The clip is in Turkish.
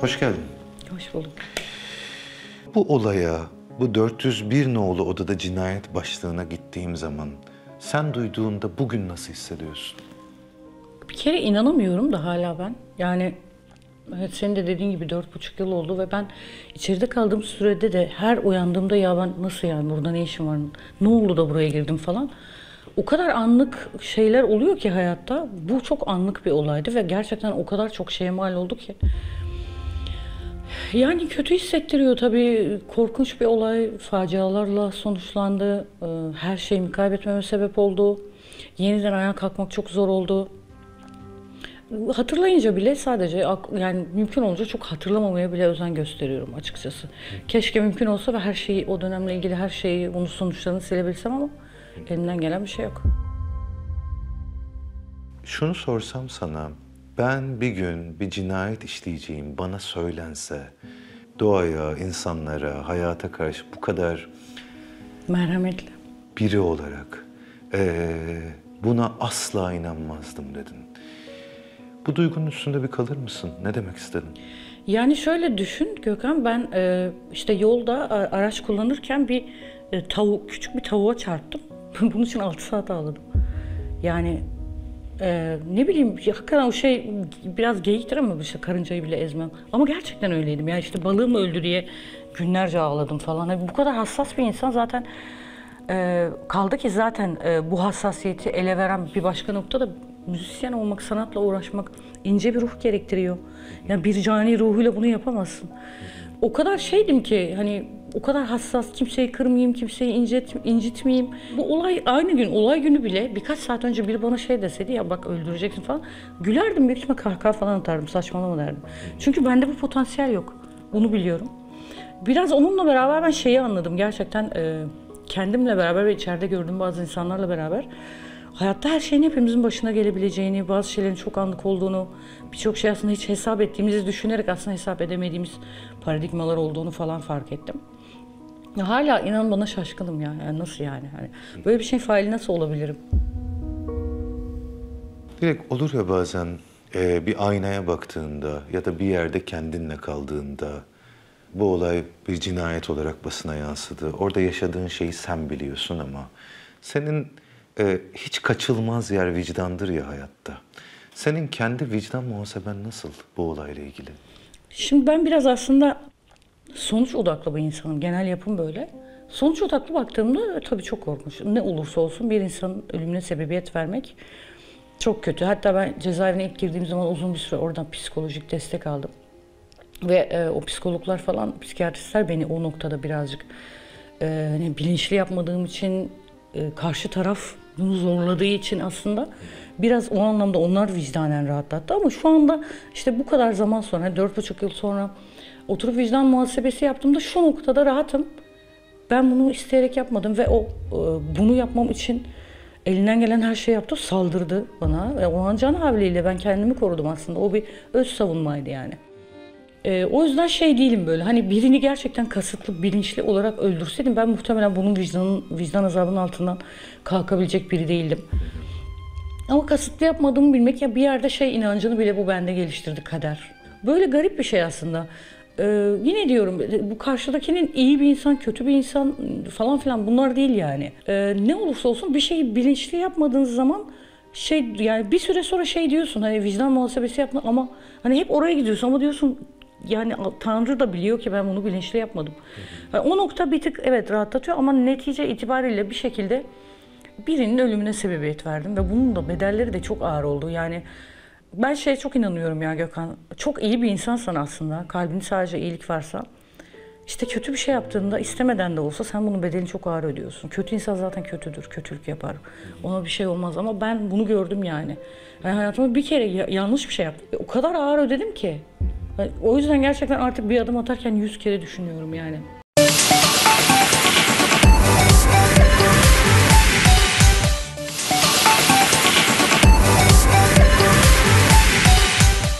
Hoş geldin. Hoş bulduk. Bu olaya, bu 401 nolu odada cinayet başlığına gittiğim zaman sen duyduğunda bugün nasıl hissediyorsun? Bir kere inanamıyorum da hala ben. Yani evet, senin de dediğin gibi 4,5 yıl oldu ve ben içeride kaldığım sürede de her uyandığımda ya ben nasıl yani burada ne işim var, ne oldu da buraya girdim falan. O kadar anlık şeyler oluyor ki hayatta. Bu çok anlık bir olaydı ve gerçekten o kadar çok şeye mal oldu ki. Yani kötü hissettiriyor tabii. Korkunç bir olay, facialarla sonuçlandı. Her şeyimi kaybetmeme sebep oldu. Yeniden ayağa kalkmak çok zor oldu. Hatırlayınca bile sadece, yani mümkün olunca çok hatırlamamaya bile özen gösteriyorum açıkçası. Keşke mümkün olsa ve her şeyi, o dönemle ilgili her şeyi, onun sonuçlarını silebilsem ama elimden gelen bir şey yok. Şunu sorsam sana, ben bir gün bir cinayet işleyeceğim bana söylense, doğaya, insanlara, hayata karşı bu kadar merhametli biri olarak buna asla inanmazdım dedin. Bu duygunun üstünde bir kalır mısın? Ne demek istedin? Yani şöyle düşün Gökhan, ben işte yolda araç kullanırken bir tavuk, küçük bir tavuğa çarptım. Bunun için 6 saat ağladım. Yani ne bileyim, hakikaten o şey biraz geyiktir ama işte karıncayı bile ezmem. Ama gerçekten öyleydim. Yani işte balığımı öldü diye günlerce ağladım falan. Yani bu kadar hassas bir insan zaten, kaldı ki zaten bu hassasiyeti ele veren bir başka nokta da müzisyen olmak, sanatla uğraşmak ince bir ruh gerektiriyor. Yani bir cani ruhuyla bunu yapamazsın. O kadar şeydim ki hani, o kadar hassas, kimseyi kırmayayım, kimseyi incitmeyeyim. Bu olay aynı gün, olay günü bile birkaç saat önce biri bana şey deseydi, ya bak öldüreceksin falan, gülerdim, büyük ihtimalle kahkaha falan atardım, saçmalama derdim. Çünkü bende bu potansiyel yok, bunu biliyorum. Biraz onunla beraber ben şeyi anladım gerçekten, kendimle beraber ve içeride gördüğüm bazı insanlarla beraber hayatta her şeyin hepimizin başına gelebileceğini, bazı şeylerin çok anlık olduğunu, birçok şey aslında hiç hesap ettiğimizi düşünerek aslında hesap edemediğimiz paradigmalar olduğunu falan fark ettim. Ya hala inan bana şaşkınım ya. Yani nasıl yani? Yani böyle bir şeyin faili nasıl olabilirim? Direkt olur ya bazen bir aynaya baktığında ya da bir yerde kendinle kaldığında bu olay bir cinayet olarak basına yansıdı. Orada yaşadığın şeyi sen biliyorsun ama senin hiç kaçılmaz yer vicdandır ya hayatta. Senin kendi vicdan muhaseben nasıl bu olayla ilgili? Şimdi ben biraz aslında sonuç odaklı bir insanım. Genel yapım böyle. Sonuç odaklı baktığımda tabii çok korkunç. Ne olursa olsun bir insanın ölümüne sebebiyet vermek çok kötü. Hatta ben cezaevine ilk girdiğim zaman uzun bir süre oradan psikolojik destek aldım. Ve o psikologlar falan, psikiyatristler beni o noktada birazcık hani bilinçli yapmadığım için, karşı taraf bunu zorladığı için aslında biraz o anlamda onlar vicdanen rahatlattı. Ama şu anda işte bu kadar zaman sonra, 4,5 yıl sonra oturup vicdan muhasebesi yaptığımda şu noktada rahatım. Ben bunu isteyerek yapmadım ve o bunu yapmam için elinden gelen her şeyi yaptı, saldırdı bana. Ve o can havliyle ben kendimi korudum aslında. O bir öz savunmaydı yani. O yüzden şey değilim böyle, hani birini gerçekten kasıtlı, bilinçli olarak öldürseydim ben muhtemelen bunun vicdan azabının altından kalkabilecek biri değildim. Ama kasıtlı yapmadığımı bilmek, ya bir yerde şey inancını bile bu bende geliştirdi, kader. Böyle garip bir şey aslında. Yine diyorum, bu karşıdakinin iyi bir insan, kötü bir insan falan filan bunlar değil yani. Ne olursa olsun bir şeyi bilinçli yapmadığınız zaman şey, yani bir süre sonra şey diyorsun, hani vicdan muhasebesi yapma ama hani hep oraya gidiyorsun ama diyorsun yani Tanrı da biliyor ki ben bunu bilinçli yapmadım. Yani o nokta bir tık evet rahatlatıyor ama netice itibariyle bir şekilde birinin ölümüne sebebiyet verdim ve bunun da bedelleri de çok ağır oldu. Yani ben şeye çok inanıyorum ya Gökhan, çok iyi bir insansan aslında, kalbinde sadece iyilik varsa, işte kötü bir şey yaptığında istemeden de olsa sen bunun bedelini çok ağır ödüyorsun. Kötü insan zaten kötüdür, kötülük yapar, ona bir şey olmaz ama ben bunu gördüm yani. Yani hayatımda bir kere yanlış bir şey yaptım, o kadar ağır ödedim ki. O yüzden gerçekten artık bir adım atarken 100 kere düşünüyorum yani.